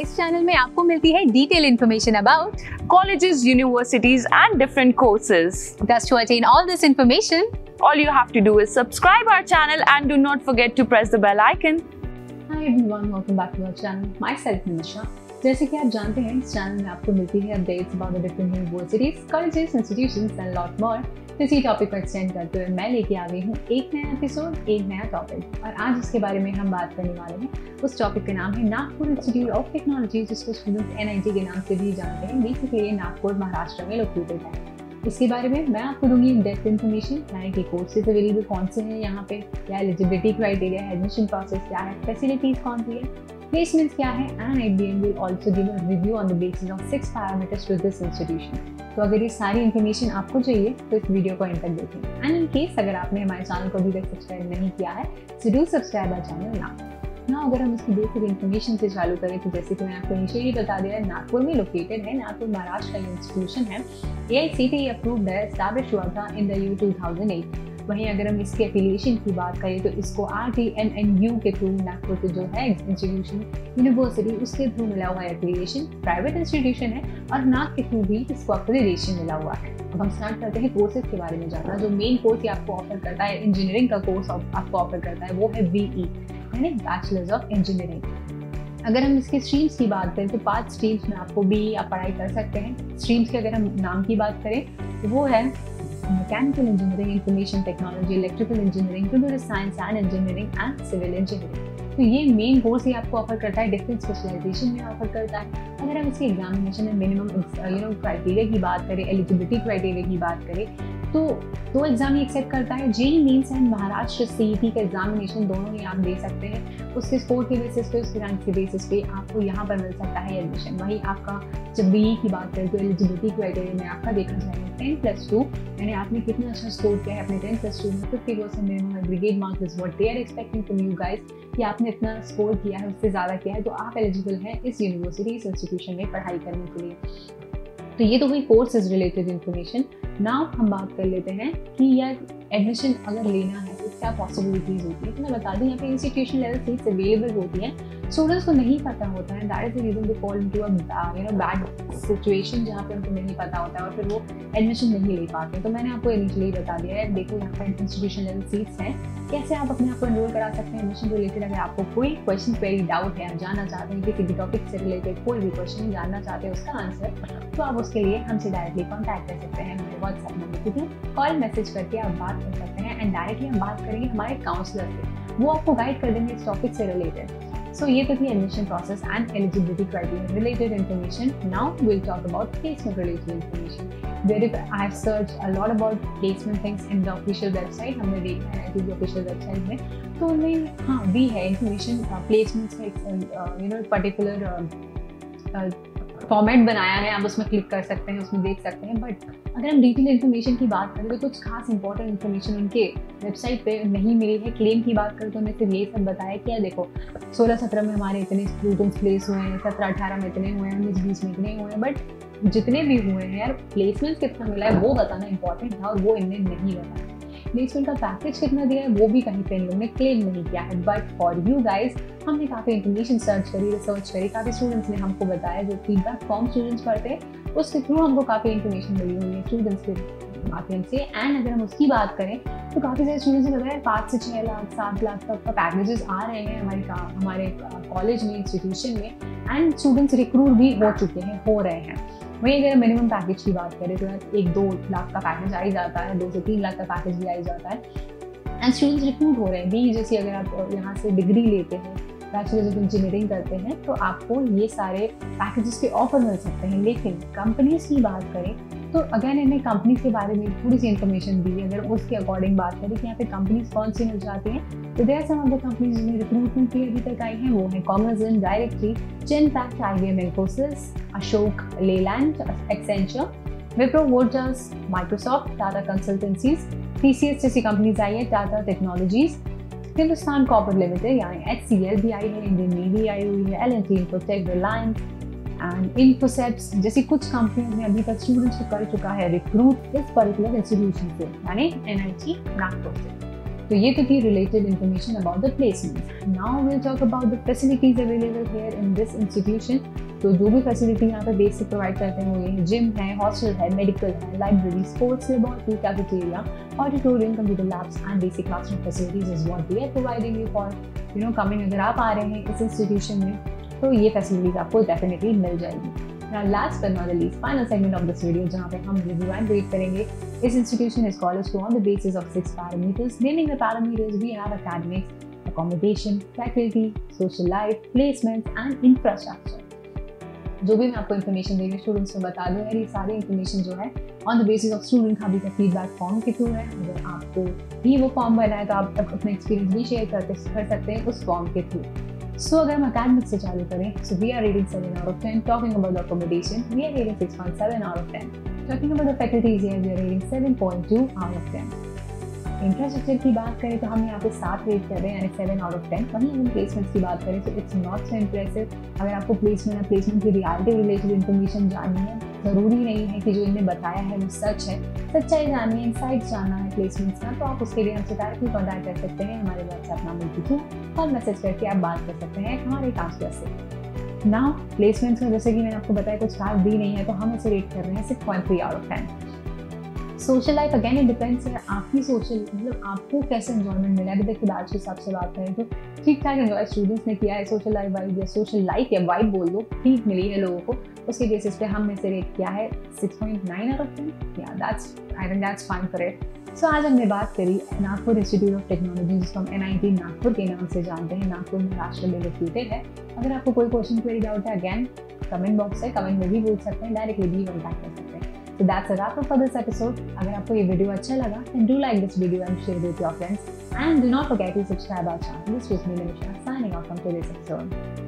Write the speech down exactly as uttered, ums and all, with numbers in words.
इस चैनल में आपको मिलती है detail information about colleges, universities and different courses. Thus, to attain all this information, all you have to do is subscribe our channel and do not forget to press the bell icon. Hi everyone, welcome back to our channel. Myself Nisha. जैसे कि आप जानते हैं, इस channel में आपको मिलती है updates about the different universities, colleges, institutions and lot more. इसी टॉपिक पर एक्सटेंड करते हुए मैं लेके आ गई हूँ एक नया एपिसोड, एक नया टॉपिक. और आज इसके बारे में हम बात करने वाले हैं. उस टॉपिक का नाम है नागपुर इंस्टीट्यूट ऑफ टेक्नोलॉजी, जिसको स्टूडेंट एन आई टी के नाम से भी जानते हैं. बेसिकली नागपुर महाराष्ट्र में लोकेटेड है. इसके बारे में मैं आपको दूंगी इन डेप्थ इन्फॉर्मेशन, यानी कि कोर्सेज अवेलेबल कौन से हैं यहाँ पे, क्या एलिजिबिलिटी क्राइटेरिया है, एडमिशन प्रोसेस क्या है, फैसिलिटीज़ कौन सी है, प्लेसमेंट्स क्या है. And I B M will also give a review on the basis of six parameters to this institution. तो अगर ये सारी इन्फॉर्मेशन आपको चाहिए तो इस वीडियो को एंड तक देखें. एंड इन केस अगर आपने हमारे चैनल को अभी तक सब्सक्राइब नहीं किया है, so do subscribe our channel now. ना अगर हम इसकी बेसिक इन्फॉर्मेशन से चालू करें तो जैसे कि मैंने आपको नीचे ही बता दिया है, नागपुर में लोकेटेड है. नागपुर महाराष्ट्र का इंस्टीट्यूशन है. A I C T approved है, एस्टैब्लिश हुआ था in the year two thousand eight. वहीं अगर हम इसके एफिलिएशन की बात करें तो इसको R T N N U के थ्रू नागपुर के जो है इंस्टीट्यूशन, यूनिवर्सिटी, उसके थ्रू मिला हुआ है एफिलिएशन. प्राइवेट इंस्टीट्यूशन है और नाग के थ्रू भी इसको अफिलिएशन मिला हुआ है. अब हम स्टार्ट करते हैं कोर्सेज के बारे में जाना. जो मेन कोर्स ये आपको ऑफर करता है, इंजीनियरिंग का कोर्स आपको ऑफर करता है, वो है बीई, बैचलर्स ऑफ इंजीनियरिंग. अगर हम इसके स्ट्रीम्स की बात करें तो पांच स्ट्रीम्स में आपको भी आप पढ़ाई कर सकते हैं. स्ट्रीम्स के अगर हम नाम की बात करें तो वो है mechanical engineering, information technology, electrical engineering, computer science and engineering and civil engineering. तो ये मेन कोर्स ही आपको ऑफर करता है, डिफरेंट स्पेशलाइजेशन में ऑफर करता है. अगर हम इसके एग्जामिनेशन में मिनिमम यू नो क्राइटेरिया की बात करें, एलिजिबिलिटी क्राइटेरिया की बात करें तो दो एग्जाम ही एक्सेप्ट करता है. JEE mains and Maharashtra CET का एग्जामिनेशन दोनों ही आप दे सकते हैं. उसके स्कोर के बेसिस पे, उसके रैंक के बेसिस पे आपको यहाँ पर मिल सकता है एडमिशन. वहीं आपका जब बीई की बात करें तो एलिजिबिलिटी क्राइटेरिया में आपका देखना चाहिए टेन प्लस टू, यानी आपने कितना अच्छा स्कोर किया है अपने टेन प्लस टू में. Fifty percent minimum aggregate marks is what they are expecting from you guys, कि आपने इतना स्कोर किया है, उससे ज़्यादा किया है तो आप एलिजिबल हैं इस यूनिवर्सिटी, इस इंस्टीट्यूशन में पढ़ाई करने के लिए. तो ये तो हुई कोर्सेज रिलेटेड इन्फॉर्मेशन. नाउ हम बात कर लेते हैं कि यार एडमिशन अगर लेना है तो क्या पॉसिबिलिटीज़ होती है. तो मैं बता दूं यहाँ पे इंस्टीट्यूशन लेवल सीट्स अवेलेबल होती हैं. स्टूडेंट्स को नहीं पता होता है, that is the reason they fall into a you know bad situation, जहाँ पे उनको नहीं पता होता है और फिर वो एडमिशन नहीं ले पाते. तो मैंने आपको इनिशियली बता दिया है, देखो यहाँ पर इंस्टीट्यूशन लेवल सीट्स हैं, कैसे आप अपने आप को एनरोल करा सकते हैं एडमिशन रिलेटेड. अगर आपको कोई क्वेश्चन पे डाउट है, आप जानना चाहते हैं किसी भी टॉपिक से रिलेटेड, कोई भी क्वेश्चन जानना चाहते हैं उसका आंसर, तो आप उसके लिए हमसे डायरेक्टली कॉन्टैक्ट कर सकते हैं. हमारे व्हाट्सएप नंबर के थ्रू कॉल मैसेज करके आप बात कर सकते हैं. एंड डायरेक्टली हम बात करेंगे हमारे काउंसलर से, वो आपको गाइड कर देंगे इस टॉपिक से रिलेटेड. सो ये तो थी admission process and eligibility criteria related information. Now we will talk about placement related information. Wherever I have searched a lot about placement things in the official website, हमने देखा है कि ऑफिशियल वेबसाइट में तो उनमें हाँ भी है इन्फॉर्मेशन प्लेसमेंट्स का, यू नो पर्टिकुलर फॉर्मेट बनाया है, आप उसमें क्लिक कर सकते हैं, उसमें देख सकते हैं. बट अगर हम डिटेल इन्फॉर्मेशन की बात करें तो कुछ खास इंपॉर्टेंट इन्फॉर्मेशन उनके वेबसाइट पे नहीं मिली है. क्लेम की बात करें तो उन्हें सिर्फ ये सब बताया कि यार देखो सोलह सत्रह में हमारे इतने स्टूडेंट्स प्लेस हुए हैं, सत्रह अठारह में इतने हुए हैं, उन्नीस बीस में इतने हुए हैं. बट जितने भी हुए हैं यार, प्लेसमेंट कितना मिला है वो बताना इंपॉर्टेंट था और वो इनने नहीं बताया. प्लेसमेंट का पैकेज कितना दिया है वो भी कहीं पे इन लोगों ने क्लेम नहीं किया है. बट फॉर यू गाइज हमने काफ़ी इंफॉर्मेशन सर्च करी, रिसर्च करी, काफ़ी स्टूडेंट्स ने हमको बताया, जो फीडबैक फॉर्म स्टूडेंट्स करते हैं उसके थ्रू हमको काफ़ी इंफॉर्मेशन मिली हुई है स्टूडेंट्स के माध्यम से. एंड अगर हम उसकी बात करें तो काफ़ी सारे स्टूडेंट्स ने बताया पाँच से छः लाख सात लाख तक का पैकेजेस आ रहे हैं हमारे हमारे कॉलेज में, इंस्टीट्यूशन में. एंड स्टूडेंट्स रिक्रूट भी हो चुके हैं, हो रहे हैं. वहीं अगर मिनिमम पैकेज की बात करें तो यार एक दो लाख का पैकेज आ ही जाता है, दो से तीन लाख का पैकेज भी आ ही जाता है. एंड स्टूडेंट्स रिक्रूट हो रहे हैं भी. जैसे अगर आप यहाँ से डिग्री लेते हैं, बैचलर्स ऑफ इंजीनियरिंग करते हैं तो आपको ये सारे पैकेजेस के ऑफर मिल सकते हैं. लेकिन कंपनीज की बात करें तो अगेन इन्हें कंपनीज के बारे में थोड़ी सी इन्फॉर्मेशन दी है. अगर उसके अकॉर्डिंग बात करें कि यहाँ पे कंपनीज कौन सी मिल जाती हैं तो there some of the companies जिन्हें रिक्रूटमेंट के लिए अभी तक आई हैं वो हैं कॉमर्जिन, directly, Genpact, I B M, Infosys, Ashok Leyland, Accenture, Wipro, Wolters, Microsoft, Tata consultancies, T C S जैसी कंपनीज आई है, Tata technologies, Hindustan copper limited यानी एच सी एल बी आई है, इंडियन नेवी आई हुई है, L and T, Infotech, Reliance and इन्फोसेप्स जैसी कुछ कंपनियों ने अभी तक स्टूडेंट्स को कर चुका है रिक्रूट इस पर्टिकुलर इंस्टीट्यूशन से, यानी एन आई टी नागपुर से. तो ये तो थी related information about the placement. Now will talk about the facilities available here in this institution. तो जो भी फैसिलिटी यहाँ पे बेसिक प्रोवाइड करते हैं वो ये जिम है, हॉस्टल है, मेडिकल है, लाइब्रेरी, स्पोर्ट्स है, बहुत ही cafeteria, auditorium, computer labs and basic classroom facilities is what they are providing you for you know coming. अगर आप आ रहे हैं इस इंस्टीट्यूशन में तो ये फैसिलिटीज आपको डेफिनेटली मिल जाएगी। Last but not the least, final segment of this video जहाँ पे हम रिव्यू एंड रेट करेंगे। इस institution is college to on the basis of six parameters. Naming the parameters, we have academics, accommodation, faculty, social life, placements and infrastructure. जो भी मैं आपको information देंगे स्टूडेंट्स में बता दूँ, ये सारी इन्फॉर्मेशन जो है on the basis of student का भी का फीडबैक फॉर्म के थ्रू है। अगर आपको भी वो फॉर्म बना है तो आप अपना एक्सपीरियंस भी शेयर करते कर सकते हैं उस फॉर्म के थ्रू। सो अगर हम अकेडमिक से चालू करें, so we are rating seven out of ten. Talking about accommodation, we are rating six point seven out of ten. Talking about the faculties, we are rating seven point two out of ten. Infrastructure की बात करें तो हम यहाँ पे सात rate कर रहे हैं, यानी सेवन आउट ऑफ टेन। वहीं हम प्लेसमेंट्स की बात करें तो इट्स नॉट सो इम्प्रेसिव। अगर आपको प्लेसमेंट या प्लेसमेंट की रियलिटी रिलेटेड इन्फॉर्मेशन जाननी है, ज़रूरी नहीं है कि जो इन्हें बताया है वो सच है, सच्चाई जाननी है, इनसाइट जानना है प्लेसमेंट्स का, तो आप उसके लिए हमसे डायरेक्टली कॉन्टैक्ट कर सकते हैं हमारे व्हाट्सएप नंबर के थ्रू, और मैसेज करके आप बात कर सकते हैं हमारे काउंसलर से। नाउ प्लेसमेंट्स में जैसे कि मैंने आपको बताया कुछ खास दी नहीं है, तो हम इसे रेट कर रहे हैं six point three out of ten. Social life, again it depends है आपकी सोशल, मतलब आपको कैसे इन्जॉयमेंट मिला। अभी देखिए आज के हिसाब से बात करें तो ठीक ठाक इन्जॉय स्टूडेंट्स ने किया है। सोशल लाइफ वाइब या सोशल लाइफ या वाइब बोल दो, ठीक मिली है लोगों को, उसके बेसिस पे हमने से रेट किया है six point nine out of ten. या that's I think that's fine for it. So आज हमने बात करी नागपुर इंस्टीट्यूट ऑफ टेक्नोलॉजी, जिसको हम एन आई टी नागपुर के नाम से जानते हैं। नागपुर महाराष्ट्र में लोकेटेड है। अगर आपको कोई क्वेश्चन क्वेरी डाउट है, अगैन कमेंट बॉक्स है, कमेंट में भी बोल सकते हैं, डायरेक्टली भी कॉन्टैक्ट कर सकते हैं। So that's a wrap up for this episode. अगर आपको ये वीडियो अच्छा लगा then do like this video and share it with your friends and do not forget to subscribe our channel. This was Mini Mishra signing off from today's episode.